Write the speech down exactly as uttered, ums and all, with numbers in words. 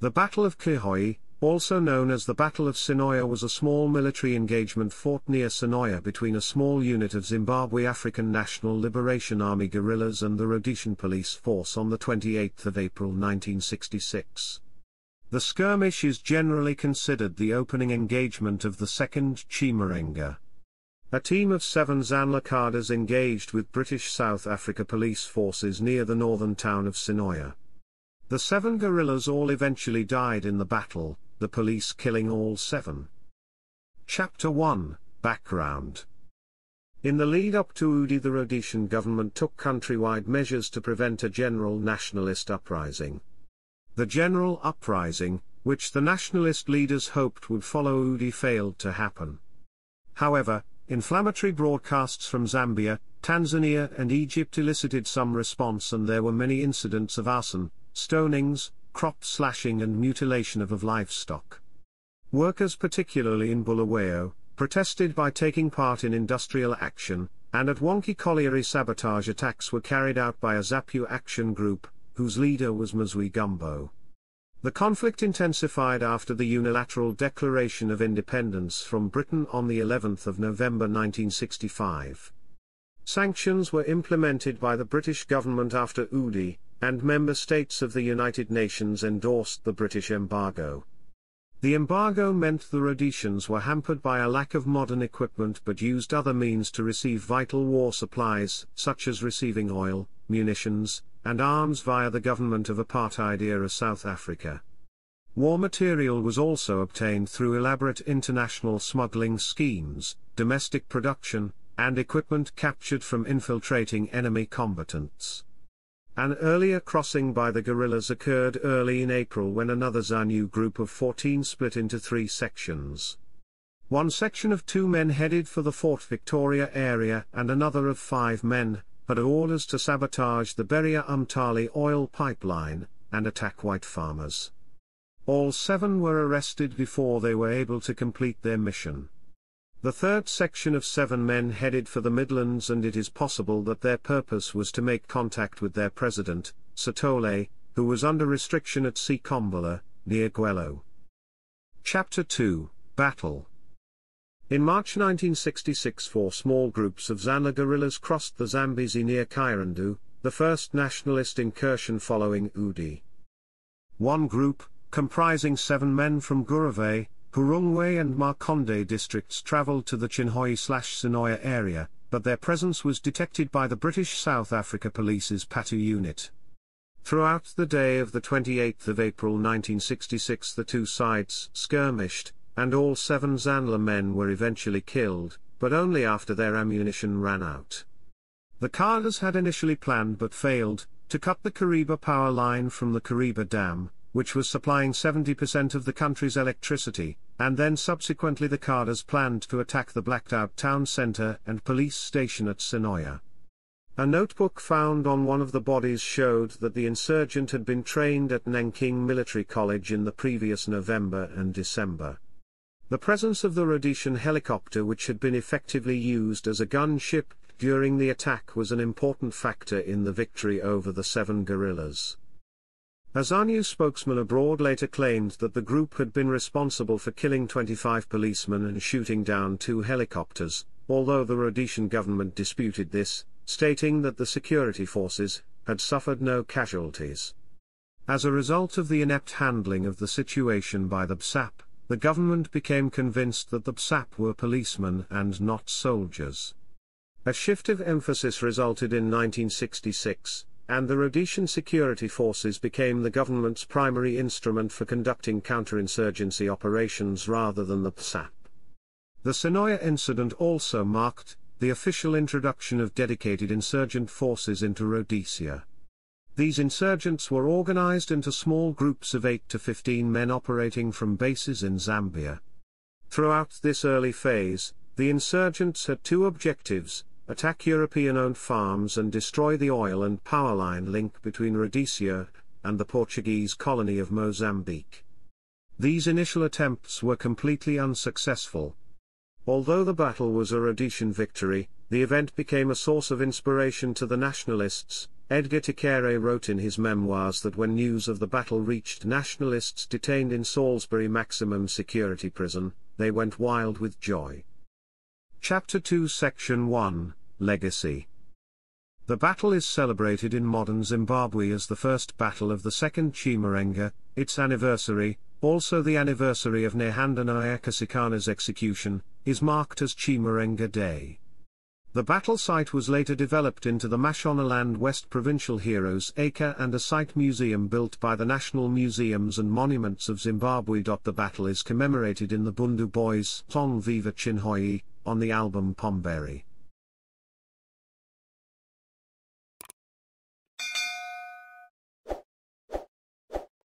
The Battle of Chinhoyi, also known as the Battle of Sinoia, was a small military engagement fought near Sinoia between a small unit of Zimbabwe African National Liberation Army guerrillas and the Rhodesian police force on the twenty-eighth of April nineteen sixty-six. The skirmish is generally considered the opening engagement of the Second Chimurenga. A team of seven ZANLA cadres engaged with British South Africa police forces near the northern town of Sinoia. The seven guerrillas all eventually died in the battle, the police killing all seven. Chapter one, Background. In the lead-up to U D I, the Rhodesian government took countrywide measures to prevent a general nationalist uprising. The general uprising, which the nationalist leaders hoped would follow U D I, failed to happen. However, inflammatory broadcasts from Zambia, Tanzania and Egypt elicited some response, and there were many incidents of arson, stonings, crop slashing and mutilation of, of livestock. Workers, particularly in Bulawayo, protested by taking part in industrial action, and at Wonki colliery sabotage attacks were carried out by a Zapu action group, whose leader was Mazui Gumbo. The conflict intensified after the unilateral declaration of independence from Britain on the eleventh of November nineteen sixty-five. Sanctions were implemented by the British government after U D I, and member states of the United Nations endorsed the British embargo. The embargo meant the Rhodesians were hampered by a lack of modern equipment, but used other means to receive vital war supplies, such as receiving oil, munitions, and arms via the government of apartheid-era South Africa. War material was also obtained through elaborate international smuggling schemes, domestic production, and equipment captured from infiltrating enemy combatants. An earlier crossing by the guerrillas occurred early in April, when another ZANU group of fourteen split into three sections. One section of two men headed for the Fort Victoria area and another of five men had orders to sabotage the Beria Umtali oil pipeline and attack white farmers. All seven were arrested before they were able to complete their mission. The third section of seven men headed for the Midlands, and it is possible that their purpose was to make contact with their president, Satole, who was under restriction at sea Kombala, near Gwelo. Chapter two, Battle. In March nineteen sixty-six, four small groups of ZANLA guerrillas crossed the Zambezi near Chirundu, the first nationalist incursion following U D I. One group, comprising seven men from Guruve, Hurungwe and Makonde districts, travelled to the Chinhoyi-Sinoia area, but their presence was detected by the British South Africa Police's PATU unit. Throughout the day of the twenty-eighth of April nineteen sixty-six, the two sides skirmished, and all seven ZANLA men were eventually killed, but only after their ammunition ran out. The cadres had initially planned but failed to cut the Kariba power line from the Kariba Dam, which was supplying seventy percent of the country's electricity, and then subsequently the cadres planned to attack the blacked-out town centre and police station at Sinoia. A notebook found on one of the bodies showed that the insurgent had been trained at Nanking Military College in the previous November and December. The presence of the Rhodesian helicopter, which had been effectively used as a gunship during the attack, was an important factor in the victory over the seven guerrillas. A ZANU spokesman abroad later claimed that the group had been responsible for killing twenty-five policemen and shooting down two helicopters, although the Rhodesian government disputed this, stating that the security forces had suffered no casualties. As a result of the inept handling of the situation by the B S A P, the government became convinced that the B S A P were policemen and not soldiers. A shift of emphasis resulted in nineteen sixty-six, and the Rhodesian security forces became the government's primary instrument for conducting counterinsurgency operations rather than the B S A P. The Sinoia incident also marked the official introduction of dedicated insurgent forces into Rhodesia. These insurgents were organized into small groups of eight to fifteen men operating from bases in Zambia. Throughout this early phase, the insurgents had two objectives: attack European-owned farms and destroy the oil and power line link between Rhodesia and the Portuguese colony of Mozambique. These initial attempts were completely unsuccessful. Although the battle was a Rhodesian victory, the event became a source of inspiration to the nationalists, Edgar Tekere wrote in his memoirs that when news of the battle reached nationalists detained in Salisbury maximum security prison, they went wild with joy. Chapter two Section one, Legacy. The battle is celebrated in modern Zimbabwe as the first battle of the Second Chimurenga, its anniversary, also the anniversary of Nhandana Ekasikana's execution, is marked as Chimurenga Day. The battle site was later developed into the Mashonaland West Provincial Heroes Acre and a site museum built by the National Museums and Monuments of Zimbabwe. The battle is commemorated in the Bundu boys' song Viva Chinhoi, on the album Pomberi.